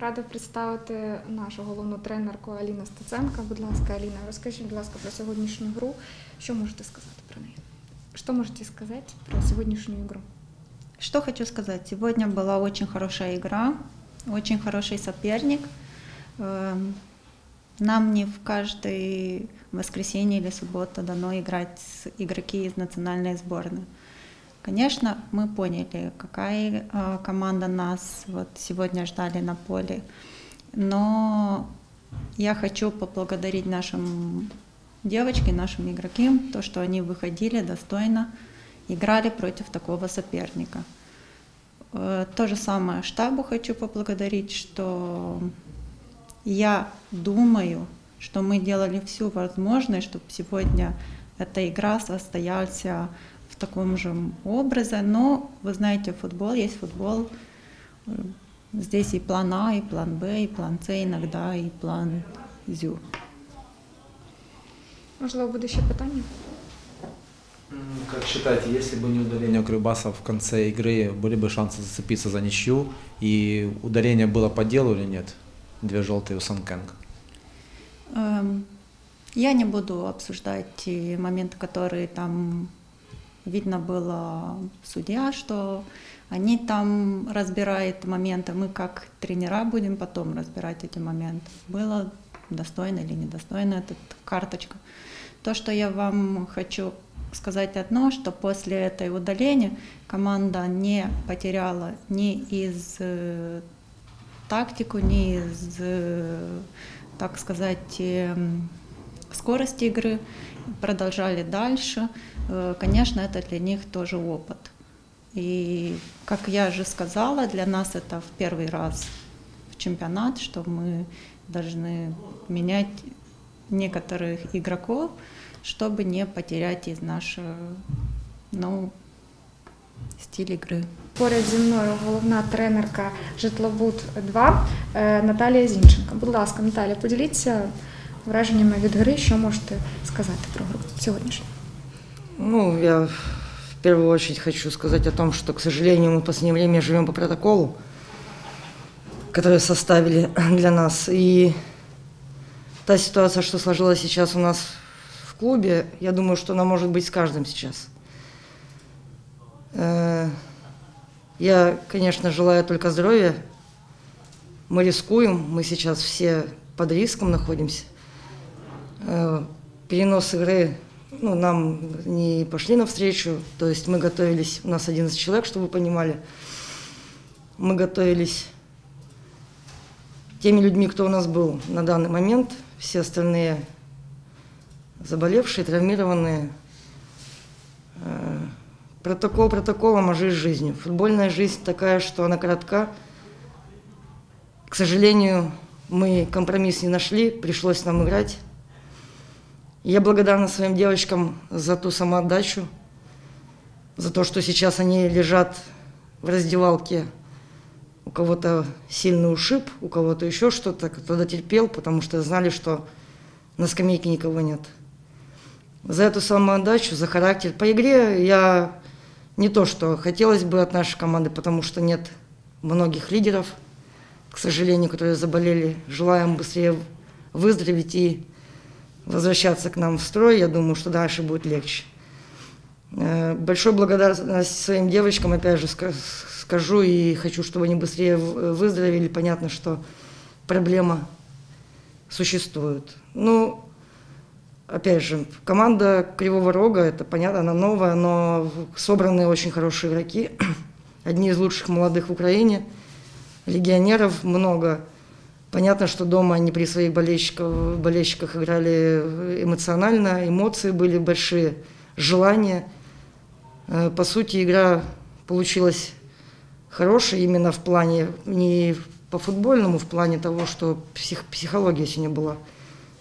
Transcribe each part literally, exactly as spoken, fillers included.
Рада представити нашу головну тренерку Аліну Стаценко. Будь ласка, Аліна, розкажіть, будь ласка, про сьогоднішню гру. Що можете сказати про неї? Что можете сказать про сегодняшнюю игру? Что хочу сказать. Сегодня была очень хорошая игра, очень хороший соперник. Нам не в каждое воскресенье или субботу дано играть с игроки из национальной сборной. Конечно, мы поняли, какая команда нас вот сегодня ждали на поле. Но я хочу поблагодарить нашим девочки, нашим игрокам, то, что они выходили достойно, играли против такого соперника. То же самое штабу хочу поблагодарить, что я думаю, что мы делали все возможное, чтобы сегодня эта игра состоялась в таком же образе. Но вы знаете, футбол есть футбол. Здесь и план А, и план Б, и план С иногда, и план Зю. Можливо, буде ще питання? Как считаете, если бы не удаление Кривбаса в конце игры, были бы шансы зацепиться за ничью? И удаление было по делу или нет? Две желтые у Сан-Кенг. Я не буду обсуждать моменты, которые там видно было судья, что они там разбирают моменты. Мы как тренера будем потом разбирать эти моменты. Было достойно или недостойно эта карточка. То, что я вам хочу сказать одно, что после этой удаления команда не потеряла ни из э, тактику, ни из, э, так сказать, э, скорости игры. Продолжали дальше. Э, конечно, это для них тоже опыт. И, как я же сказала, для нас это в первый раз в чемпионат, что мы должны менять некоторых игроков, чтобы не потерять из нашего, ну, стиль игры. Поряд зі мною головна тренерка Житлобуд два Наталья Зинченко. Будь ласка, Наталя, поділіться враженнями від гри, що можете сказати про гру сьогоднішню? Ну, я в первую очередь хочу сказать о том, что, к сожалению, мы в последнее время живем по протоколу, которые составили для нас. И та ситуация, что сложилась сейчас у нас в клубе, я думаю, что она может быть с каждым сейчас. Я, конечно, желаю только здоровья. Мы рискуем, мы сейчас все под риском находимся. Перенос игры, ну, нам не пошли навстречу, то есть мы готовились, у нас одиннадцать человек, чтобы вы понимали, мы готовились теми людьми, кто у нас был на данный момент, все остальные заболевшие, травмированные. Протокол протоколом, а жизнь жизнью. Футбольная жизнь такая, что она коротка. К сожалению, мы компромисс не нашли, пришлось нам играть. Я благодарна своим девочкам за ту самоотдачу, за то, что сейчас они лежат в раздевалке. У кого-то сильный ушиб, у кого-то еще что-то, кто дотерпел, потому что знали, что на скамейке никого нет. За эту самоотдачу, за характер. По игре я не то, что хотелось бы от нашей команды, потому что нет многих лидеров, к сожалению, которые заболели. Желаем быстрее выздороветь и возвращаться к нам в строй. Я думаю, что дальше будет легче. Большой благодарность своим девочкам, опять же, скажу и хочу, чтобы они быстрее выздоровели. Понятно, что проблема существует. Ну, опять же, команда Кривого Рога, это понятно, она новая, но собраны очень хорошие игроки. Одни из лучших молодых в Украине, легионеров много. Понятно, что дома они при своих болельщиках, болельщиках играли эмоционально, эмоции были большие, желания. По сути, игра получилась хорошая именно в плане, не по футбольному, в плане того, что псих, психология сегодня была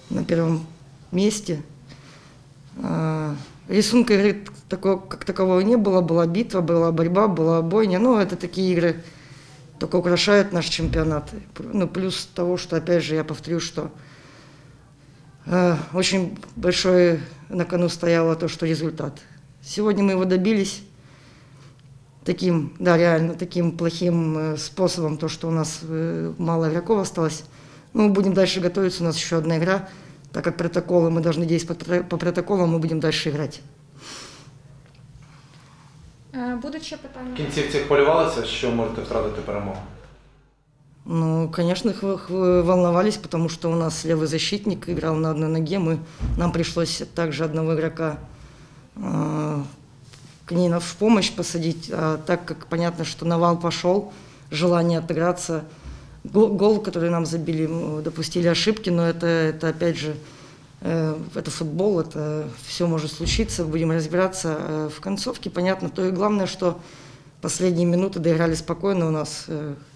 на первом месте. Рисунка игры такого, как такового не было, была битва, была борьба, была бойня. Ну, это такие игры только украшают наш чемпионат. Ну, плюс того, что, опять же, я повторю, что очень большой на кону стояло то, что результат. Сегодня мы его добились. таким, да, реально таким плохим способом, то, что у нас мало игроков осталось. Ну, будем дальше готовиться, у нас еще одна игра, так как протоколы, мы должны действовать по протоколам, мы будем дальше играть. Будуть ще питання? В кінці в цих полювалися, що можете втратити перемогу? Ну, конечно, волновались, потому что у нас левый защитник играл на одной ноге. Мы, нам пришлось также одного игрока э, к ней в помощь посадить, а так как понятно, что навал пошел, желание отыграться. Гол, гол, который нам забили, допустили ошибки, но это, это опять же, это футбол, это все может случиться, будем разбираться в концовке, понятно. То и главное, что последние минуты доиграли спокойно, у нас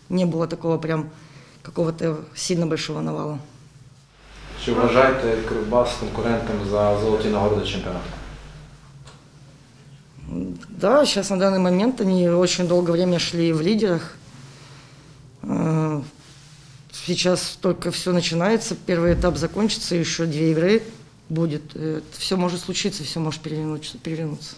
не было такого прям какого-то сильно большого навала. Чи вважаєте Кривбас конкурентом за золотые нагороды чемпионата? Да, сейчас на данный момент они очень долгое время шли в лидерах. Сейчас только все начинается, первый этап закончится, еще две игры будет. Все может случиться, все может перевернуться.